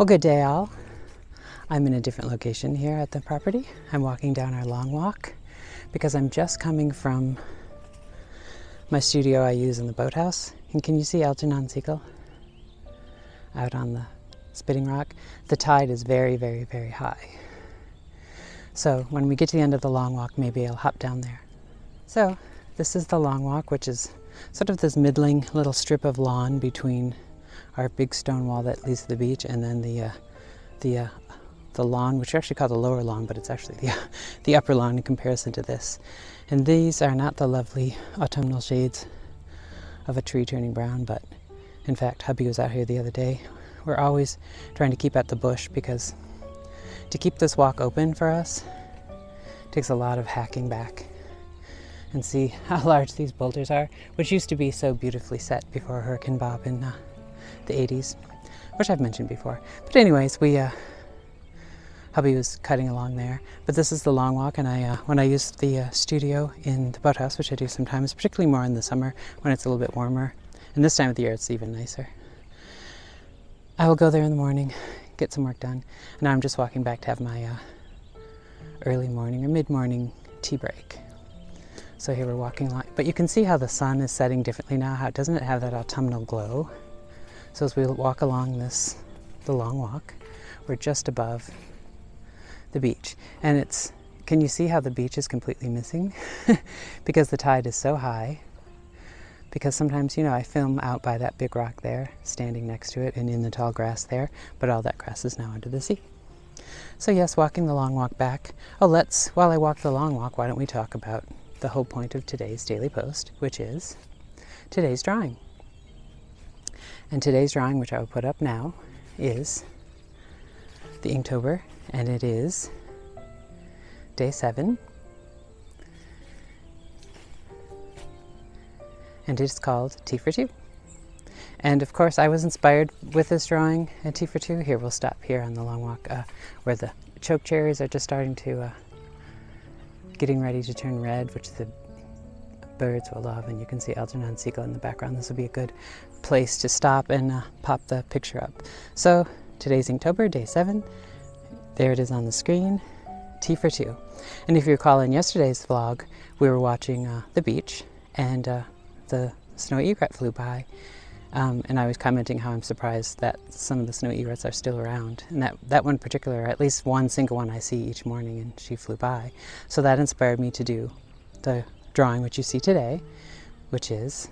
Well, good day all. I'm in a different location here at the property. I'm walking down our long walk because I'm just coming from my studio I use in the boathouse. And can you see Elton on Seagull out on the spitting rock? The tide is very, very, very high. So when we get to the end of the long walk, maybe I'll hop down there. So this is the long walk, which is sort of this middling little strip of lawn between our big stone wall that leads to the beach, and then the lawn, which we actually call the lower lawn, but it's actually the upper lawn in comparison to this. And these are not the lovely autumnal shades of a tree turning brown, but in fact, hubby was out here the other day. We're always trying to keep out the bush because to keep this walk open for us takes a lot of hacking back. And see how large these boulders are, which used to be so beautifully set before Hurricane Bob in the 80s, which I've mentioned before. But anyways, hubby was cutting along there. But this is the long walk, and when I use the studio in the boathouse, which I do sometimes, particularly more in the summer when it's a little bit warmer, and this time of the year it's even nicer, I will go there in the morning, get some work done, and now I'm just walking back to have my early morning or mid-morning tea break. So here we're walking along, but you can see how the sun is setting differently now, how doesn't it have that autumnal glow? So as we walk along the long walk, we're just above the beach. And can you see how the beach is completely missing? Because the tide is so high. Because sometimes, you know, I film out by that big rock there, standing next to it and in the tall grass there, but all that grass is now under the sea. So yes, walking the long walk back. Oh, while I walk the long walk, why don't we talk about the whole point of today's daily post, which is today's drawing. And today's drawing, which I will put up now, is the Inktober, and it is day 7, and it's called Tea for Two. And of course I was inspired with this drawing at Tea for Two. Here, we'll stop here on the long walk where the chokecherries are just starting to getting ready to turn red, which the birds will love, and you can see Elton and Seagull in the background. This would be a good place to stop and pop the picture up. So today's Inktober, day 7. There it is on the screen, Tea for Two. And if you recall in yesterday's vlog, we were watching the beach, and the snowy egret flew by, and I was commenting how I'm surprised that some of the snowy egrets are still around, and that one in particular, at least one single one I see each morning, and she flew by. So that inspired me to do the drawing which you see today, which is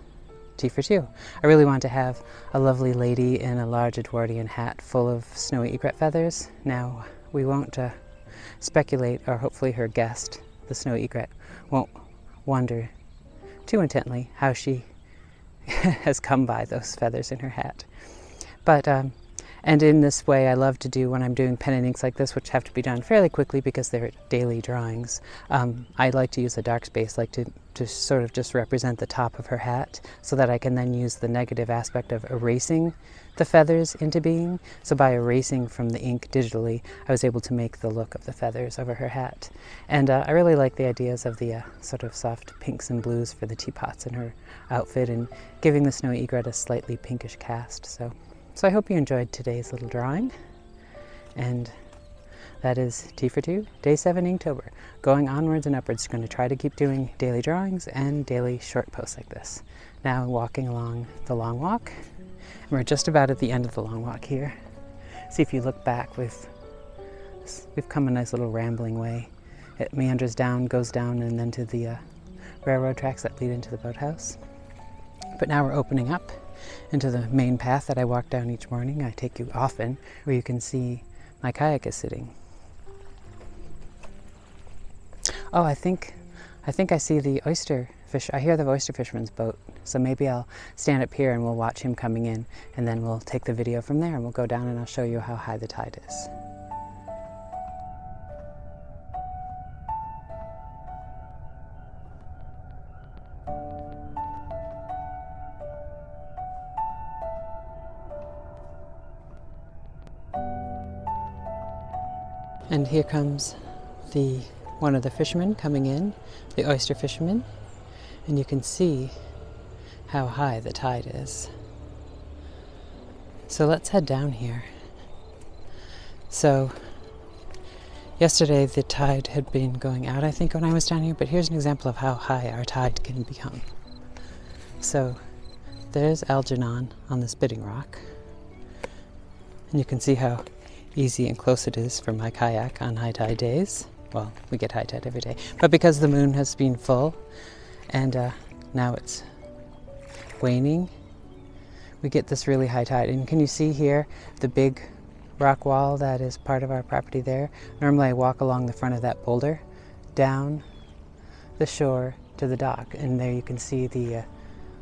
Tea for Two. I really want to have a lovely lady in a large Edwardian hat full of snowy egret feathers. Now we won't speculate, or hopefully her guest, the snowy egret, won't wonder too intently how she has come by those feathers in her hat. But and in this way I love to do when I'm doing pen and inks like this, which have to be done fairly quickly because they're daily drawings. I like to use a dark space, like to sort of just represent the top of her hat, so that I can then use the negative aspect of erasing the feathers into being. So by erasing from the ink digitally, I was able to make the look of the feathers over her hat. And I really like the ideas of the sort of soft pinks and blues for the teapots in her outfit, and giving the snowy egret a slightly pinkish cast. So I hope you enjoyed today's little drawing, and that is Tea for Two, day 7, Inktober. Going onwards and upwards, going to try to keep doing daily drawings and daily short posts like this. Now walking along the long walk, and we're just about at the end of the long walk here. See, if you look back, we've come a nice little rambling way. It meanders down, goes down, and then to the railroad tracks that lead into the boathouse. But now we're opening up into the main path that I walk down each morning. I take you often, where you can see my kayak is sitting. Oh, I think I see the oyster fish. I hear the oyster fisherman's boat. So maybe I'll stand up here and we'll watch him coming in, and then we'll take the video from there, and we'll go down and I'll show you how high the tide is. And here comes one of the fishermen coming in, the oyster fisherman, and you can see how high the tide is. So let's head down here. So yesterday the tide had been going out, I think, when I was down here, but here's an example of how high our tide can become. So there's Algernon on this bidding rock, and you can see how easy and close it is for my kayak on high tide days. Well, we get high tide every day, but because the moon has been full and now it's waning, we get this really high tide. And can you see here the big rock wall that is part of our property there? Normally I walk along the front of that boulder down the shore to the dock, and there you can see the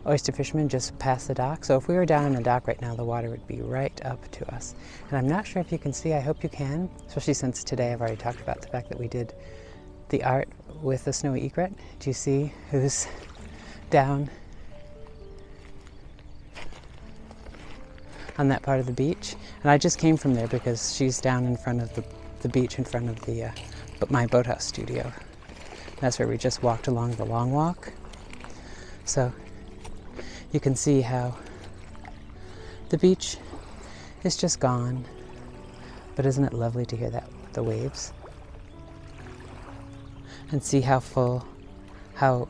oyster fishermen just past the dock. So if we were down in the dock right now, the water would be right up to us. And I'm not sure if you can see, I hope you can, especially since today I've already talked about the fact that we did the art with the snowy egret. Do you see who's down on that part of the beach? And I just came from there because she's down in front of the beach in front of the my boathouse studio. That's where we just walked along the long walk. So you can see how the beach is just gone, but isn't it lovely to hear that, the waves? And see how full, how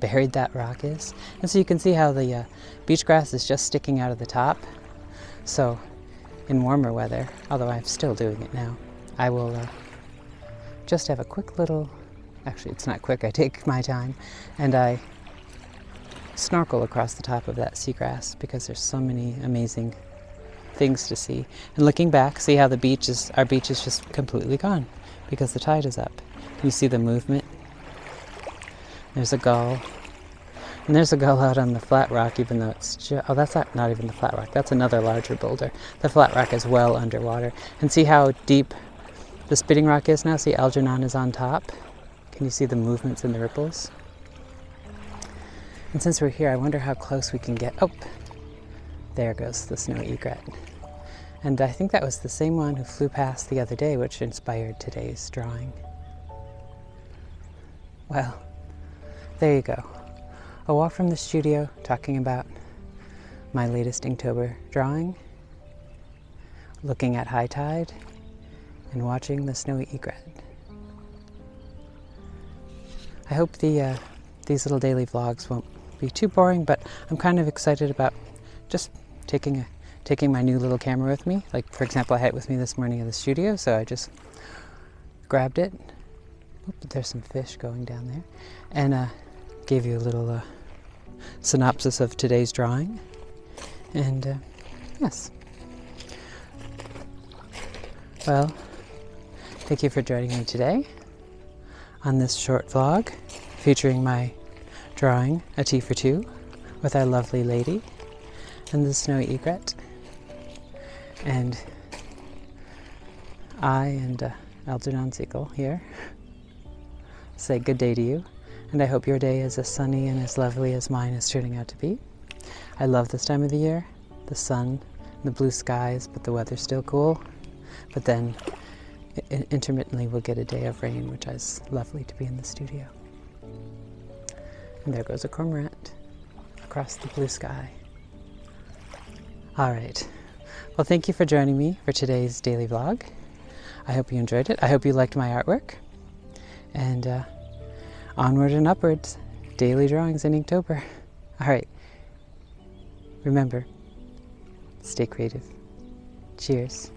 buried that rock is. And so you can see how the beach grass is just sticking out of the top. So in warmer weather, although I'm still doing it now, I will just have a quick little, actually it's not quick, I take my time, and I snorkel across the top of that seagrass because there's so many amazing things to see. And looking back, see how the beach is, our beach is just completely gone because the tide is up. You see the movement. There's a gull. And there's a gull out on the flat rock, even though it's just, oh, that's not even the flat rock. That's another larger boulder. The flat rock is well underwater. And see how deep the spitting rock is now? See, Algernon is on top. Can you see the movements and the ripples? And since we're here, I wonder how close we can get. Oh, there goes the snowy egret. And I think that was the same one who flew past the other day, which inspired today's drawing. Well, there you go. A walk from the studio talking about my latest Inktober drawing, looking at high tide, and watching the snowy egret. I hope these little daily vlogs won't be too boring, but I'm kind of excited about just taking my new little camera with me. Like, for example, I had it with me this morning in the studio, so I just grabbed it. Oop, there's some fish going down there. And gave you a little synopsis of today's drawing. And yes. Well, thank you for joining me today on this short vlog featuring my drawing, A Tea for Two, with our lovely lady and the snowy egret. And I and Algernon Siegel here say good day to you, and I hope your day is as sunny and as lovely as mine is turning out to be. I love this time of the year, the sun, the blue skies, but the weather's still cool. But then intermittently we'll get a day of rain, which is lovely to be in the studio. And there goes a cormorant across the blue sky. All right. Well, thank you for joining me for today's daily vlog. I hope you enjoyed it. I hope you liked my artwork. And onward and upwards, daily drawings in Inktober. All right. Remember, stay creative. Cheers.